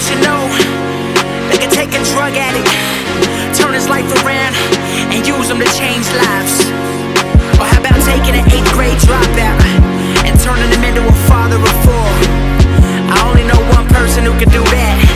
Don't you know they can take a drug addict, turn his life around, and use him to change lives? Or how about taking an 8th grade dropout and turning him into a father of 4? I only know one person who can do that.